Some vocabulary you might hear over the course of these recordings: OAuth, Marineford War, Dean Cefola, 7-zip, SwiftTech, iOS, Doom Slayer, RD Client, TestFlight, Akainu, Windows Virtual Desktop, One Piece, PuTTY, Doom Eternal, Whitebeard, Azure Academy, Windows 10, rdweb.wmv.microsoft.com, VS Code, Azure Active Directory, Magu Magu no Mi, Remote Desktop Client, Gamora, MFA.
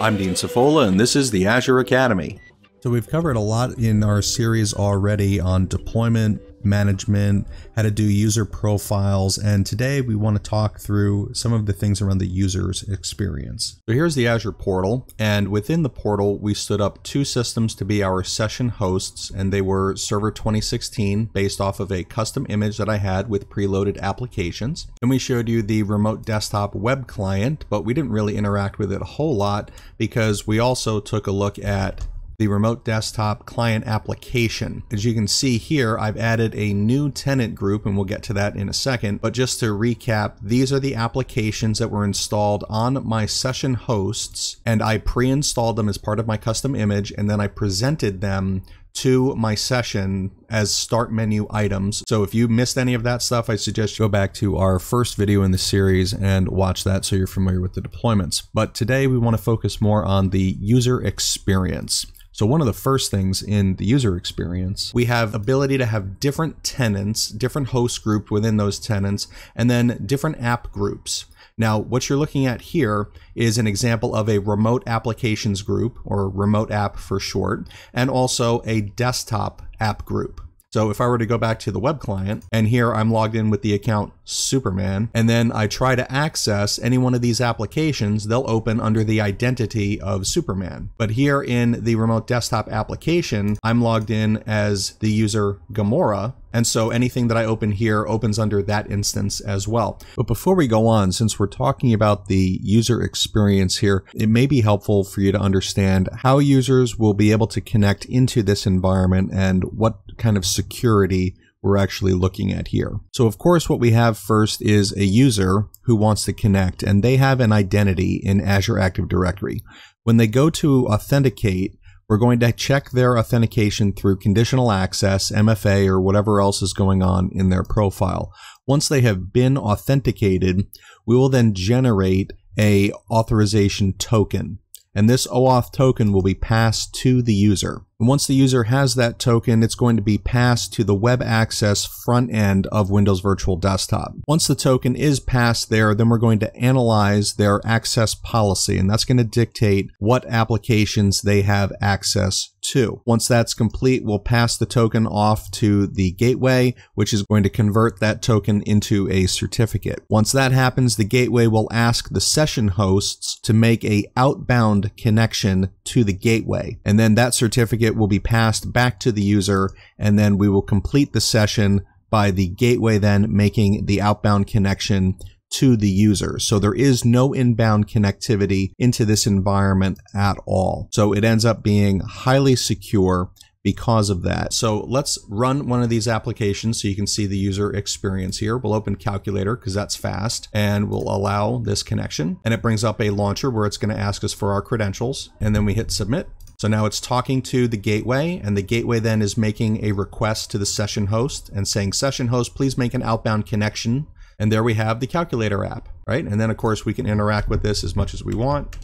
I'm Dean Cefola, and this is the Azure Academy. So we've covered a lot in our series already on deployment, management, how to do user profiles, and today we want to talk through some of the things around the user's experience. So here's the Azure portal, and within the portal we stood up two systems to be our session hosts, and they were Server 2016 based off of a custom image that I had with preloaded applications. And we showed you the remote desktop web client, but we didn't really interact with it a whole lot because we also took a look at the remote desktop client application. As you can see here, I've added a new tenant group, and we'll get to that in a second. But just to recap, these are the applications that were installed on my session hosts, and I pre-installed them as part of my custom image, and then I presented them to my session as start menu items. So if you missed any of that stuff, I suggest you go back to our first video in the series and watch that so you're familiar with the deployments. But today we want to focus more on the user experience. So one of the first things in the user experience, we have ability to have different tenants, different hosts grouped within those tenants, and then different app groups. Now, what you're looking at here is an example of a remote applications group, or remote app for short, and also a desktop app group. So if I were to go back to the web client, and here I'm logged in with the account Superman, and then I try to access any one of these applications, they'll open under the identity of Superman. But here in the remote desktop application, I'm logged in as the user Gamora, and so anything that I open here opens under that instance as well. But before we go on, since we're talking about the user experience here, it may be helpful for you to understand how users will be able to connect into this environment and what kind of security we're actually looking at here. So of course, what we have first is a user who wants to connect, and they have an identity in Azure Active Directory. When they go to authenticate, we're going to check their authentication through conditional access, MFA, or whatever else is going on in their profile. Once they have been authenticated, we will then generate an authorization token. And this OAuth token will be passed to the user. And once the user has that token, it's going to be passed to the web access front end of Windows Virtual Desktop. Once the token is passed there, then we're going to analyze their access policy, and that's going to dictate what applications they have access to. Once that's complete, we'll pass the token off to the gateway, which is going to convert that token into a certificate. Once that happens, the gateway will ask the session hosts to make an outbound connection to the gateway, and then that certificate will be passed back to the user, and then we will complete the session by the gateway then making the outbound connection to the user. So there is no inbound connectivity into this environment at all. So it ends up being highly secure because of that. So let's run one of these applications so you can see the user experience here. We'll open Calculator because that's fast, and we'll allow this connection. And it brings up a launcher where it's going to ask us for our credentials, and then we hit submit. So now it's talking to the gateway, and the gateway then is making a request to the session host and saying, session host, please make an outbound connection. And there we have the Calculator app, right? And then of course we can interact with this as much as we want.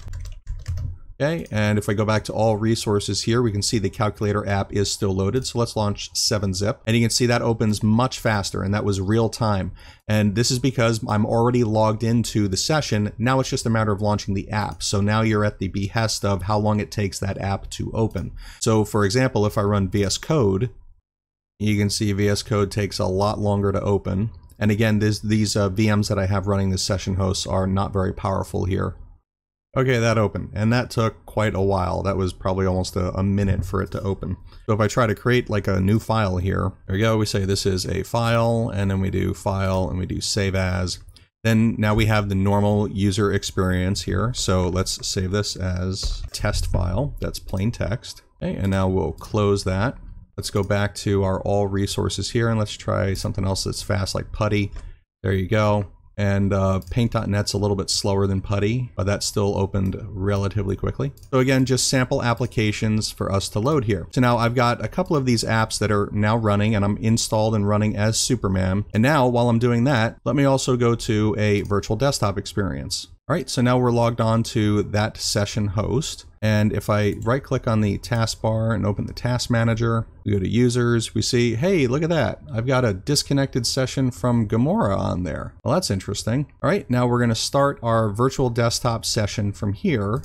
Okay, and if I go back to all resources here, we can see the Calculator app is still loaded. So let's launch 7-zip, and you can see that opens much faster, and that was real time. And this is because I'm already logged into the session. Now it's just a matter of launching the app. So now you're at the behest of how long it takes that app to open. So for example, if I run VS Code, you can see VS Code takes a lot longer to open. And again, these VMs that I have running the session hosts are not very powerful here. Okay, that opened, and that took quite a while. That was probably almost a minute for it to open. So if I try to create like a new file here, there we go, we say this is a file, and then we do file, and we do save as. Then now we have the normal user experience here. So let's save this as test file, that's plain text. Okay, and now we'll close that. Let's go back to our all resources here, and let's try something else that's fast like PuTTY. There you go. And paint.net's a little bit slower than PuTTY, but that still opened relatively quickly. So again, just sample applications for us to load here. So now I've got a couple of these apps that are now running, and I'm installed and running as Superman. And now while I'm doing that, let me also go to a virtual desktop experience. All right, so now we're logged on to that session host. And if I right click on the taskbar and open the task manager, we go to users, we see, hey, look at that. I've got a disconnected session from Gamora on there. Well, that's interesting. All right, now we're gonna start our virtual desktop session from here.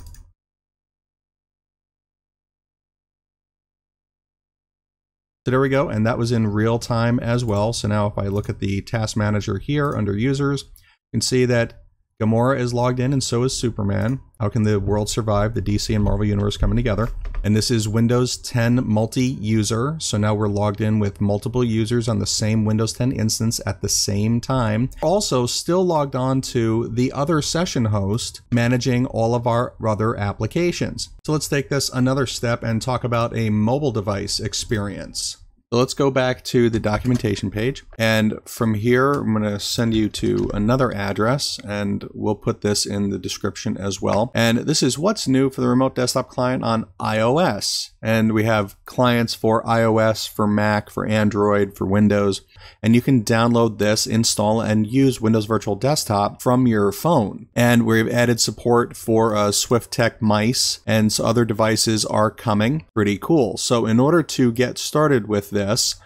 So there we go, and that was in real time as well. So now if I look at the task manager here under users, you can see that Gamora is logged in and so is Superman. How can the world survive the DC and Marvel universe coming together? And this is Windows 10 multi-user. So now we're logged in with multiple users on the same Windows 10 instance at the same time. Also still logged on to the other session host managing all of our other applications. So let's take this another step and talk about a mobile device experience. So let's go back to the documentation page, and from here I'm going to send you to another address, and we'll put this in the description as well. And this is what's new for the remote desktop client on iOS, and we have clients for iOS, for Mac, for Android, for Windows, and you can download this, install, and use Windows Virtual Desktop from your phone. And we've added support for SwiftTech mice, and so other devices are coming. Pretty cool. So in order to get started with this,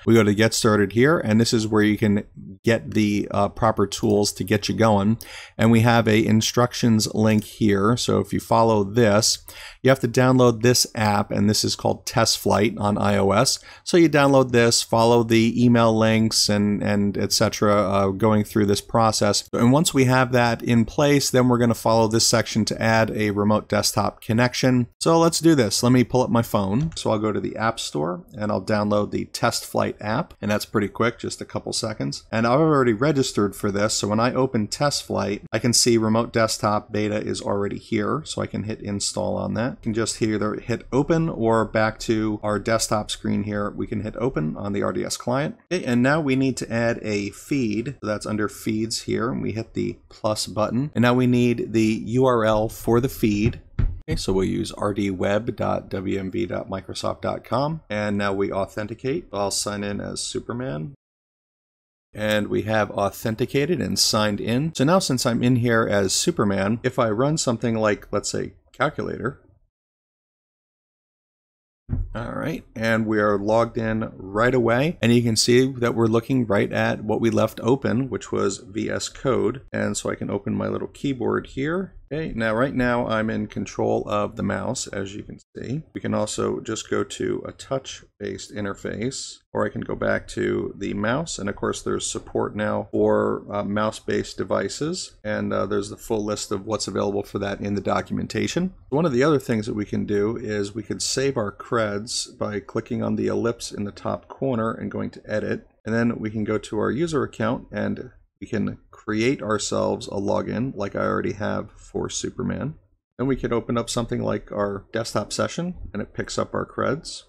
we go to get started here, and this is where you can get the proper tools to get you going. And we have a instructions link here. So if you follow this, you have to download this app, and this is called TestFlight on iOS. So you download this, follow the email links and etc. Going through this process. And once we have that in place, then we're going to follow this section to add a remote desktop connection. So let's do this. Let me pull up my phone. So I'll go to the App Store and I'll download the TestFlight app, and that's pretty quick, just a couple seconds. And I've already registered for this, so when I open TestFlight, I can see remote desktop beta is already here, so I can hit install on that. You can just either hit open or back to our desktop screen here, we can hit open on the RDS client. Okay, and now we need to add a feed, so that's under feeds here, and we hit the plus button, and now we need the URL for the feed. Okay, so we'll use rdweb.wmv.microsoft.com, and now we authenticate. I'll sign in as Superman. And we have authenticated and signed in. So now since I'm in here as Superman, if I run something like, let's say, calculator. All right, and we are logged in right away, and you can see that we're looking right at what we left open, which was VS Code. And so I can open my little keyboard here. Okay, now right now I'm in control of the mouse, as you can see. We can also just go to a touch-based interface, or I can go back to the mouse, and of course there's support now for mouse-based devices, and there's the full list of what's available for that in the documentation. One of the other things that we can do is we could save our creds by clicking on the ellipse in the top corner and going to edit, and then we can go to our user account and we can create ourselves a login like I already have for Superman. Then we can open up something like our desktop session and it picks up our creds.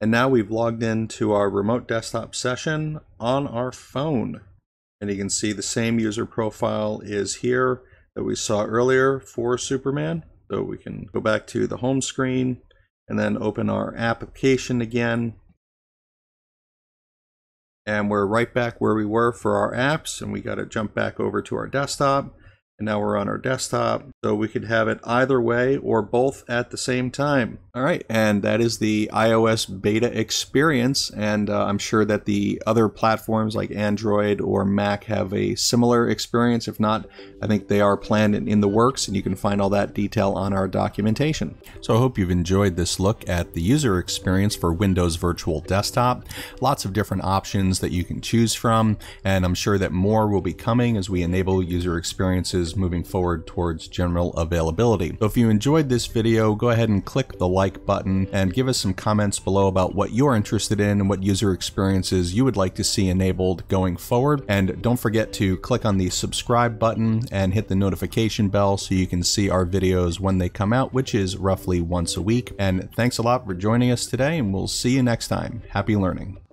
And now we've logged into our remote desktop session on our phone. And you can see the same user profile is here that we saw earlier for Superman. So we can go back to the home screen and then open our application again. And we're right back where we were for our apps, and we got to jump back over to our desktop, and now we're on our desktop. So we could have it either way or both at the same time. All right, and that is the iOS beta experience, and I'm sure that the other platforms like Android or Mac have a similar experience. If not, I think they are planned and in the works, and you can find all that detail on our documentation. So I hope you've enjoyed this look at the user experience for Windows Virtual Desktop. Lots of different options that you can choose from, and I'm sure that more will be coming as we enable user experiences moving forward towards general availability. So if you enjoyed this video, go ahead and click the like button and give us some comments below about what you're interested in and what user experiences you would like to see enabled going forward. And don't forget to click on the subscribe button and hit the notification bell so you can see our videos when they come out, which is roughly once a week. And thanks a lot for joining us today, and we'll see you next time. Happy learning.